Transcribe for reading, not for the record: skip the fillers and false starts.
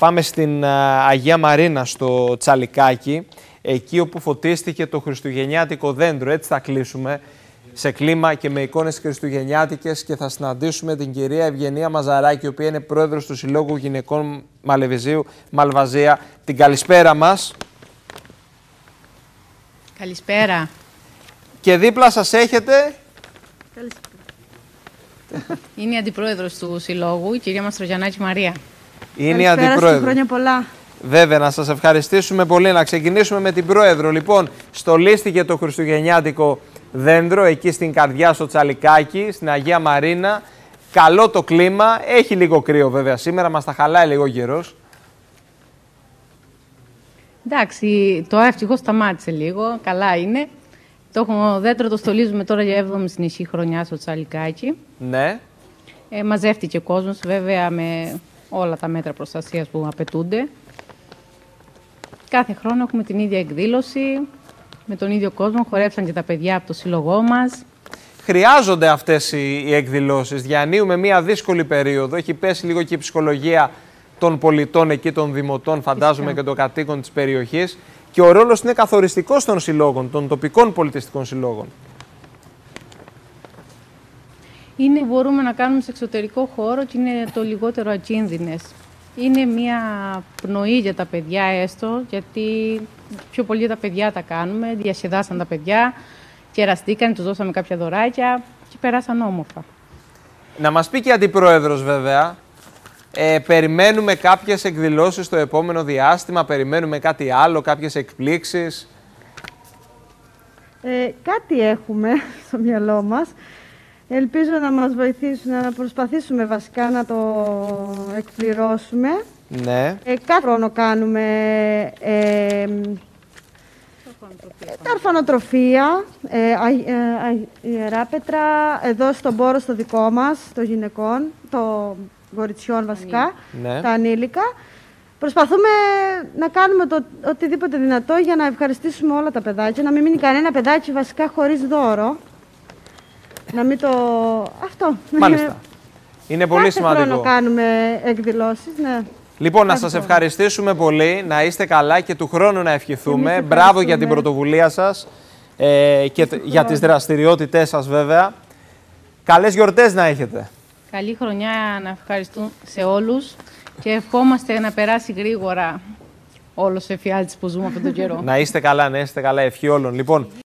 Πάμε στην Αγία Μαρίνα, στο Τσαλικάκι, εκεί όπου φωτίστηκε το χριστουγεννιάτικο δέντρο. Έτσι θα κλείσουμε, σε κλίμα και με εικόνες χριστουγεννιάτικες, και θα συναντήσουμε την κυρία Ευγενία Μαζαράκη, η οποία είναι πρόεδρος του Συλλόγου Γυναικών Μαλεβιζίου Μαλβαζία. Την καλησπέρα μας. Καλησπέρα. Και δίπλα σας έχετε... Καλησπέρα. Είναι η αντιπρόεδρος του Συλλόγου, η κυρία Μαστρογιαννάκη Μαρία. Είναι η αντιπρόεδρος. Χρόνια πολλά. Βέβαια, να σας ευχαριστήσουμε πολύ. Να ξεκινήσουμε με την πρόεδρο. Λοιπόν, στολίστηκε το χριστουγεννιάτικο δέντρο εκεί στην καρδιά, στο Τσαλικάκι, στην Αγία Μαρίνα. Καλό το κλίμα. Έχει λίγο κρύο βέβαια σήμερα, μας τα χαλάει λίγο γερός. Εντάξει, το ευτυχώς σταμάτησε λίγο. Καλά είναι. Το δέντρο το στολίζουμε τώρα για 7η συνεχή χρονιά στο Τσαλικάκι. Ναι. Μαζεύτηκε ο κόσμος βέβαια με όλα τα μέτρα προστασίας που απαιτούνται. Κάθε χρόνο έχουμε την ίδια εκδήλωση, με τον ίδιο κόσμο, χορέψαν και τα παιδιά από το σύλλογό μας. Χρειάζονται αυτές οι εκδηλώσεις. Διανύουμε μια δύσκολη περίοδο. Έχει πέσει λίγο και η ψυχολογία των πολιτών εκεί, των δημοτών, φαντάζομαι, φυσικά, και των κατοίκων της περιοχής. Και ο ρόλος είναι καθοριστικός των συλλόγων, των τοπικών πολιτιστικών συλλόγων. Είναι μπορούμε να κάνουμε σε εξωτερικό χώρο και είναι το λιγότερο ακίνδυνες. Είναι μια πνοή για τα παιδιά έστω, γιατί πιο πολύ τα παιδιά τα κάνουμε, διασκεδάσαν τα παιδιά, κεραστήκαν, τους δώσαμε κάποια δωράκια και περάσαν όμορφα. Να μας πει και η αντιπρόεδρος βέβαια, περιμένουμε κάποιες εκδηλώσεις στο επόμενο διάστημα, περιμένουμε κάτι άλλο, κάποιες εκπλήξεις. Κάτι έχουμε στο μυαλό μας. Ελπίζω να μας βοηθήσουν, να προσπαθήσουμε βασικά να το εκπληρώσουμε. Ναι. Κάθε χρόνο κάνουμε τα ορφανοτροφία, Ιεράπετρα, εδώ στον πόρο στο δικό μας, των γυναικών, των κοριτσιών βασικά, ναι, τα ανήλικα. Προσπαθούμε να κάνουμε το οτιδήποτε δυνατό για να ευχαριστήσουμε όλα τα παιδάκια, να μην μείνει κανένα παιδάκι βασικά χωρίς δώρο. Να μην το... Αυτό. Μάλιστα. Είναι πολύ σημαντικό. Κάθε χρόνο κάνουμε εκδηλώσεις, ναι. Λοιπόν, να σας ευχαριστήσουμε πολύ, να είστε καλά και του χρόνου να ευχηθούμε. Μπράβο για την πρωτοβουλία σας και για τις δραστηριότητές σας βέβαια. Καλές γιορτές να έχετε. Καλή χρονιά να ευχαριστούμε σε όλους και ευχόμαστε να περάσει γρήγορα όλος ο εφιάλτης που ζούμε αυτόν τον καιρό. Να είστε καλά, να είστε καλά, ευχή όλων. Λοιπόν.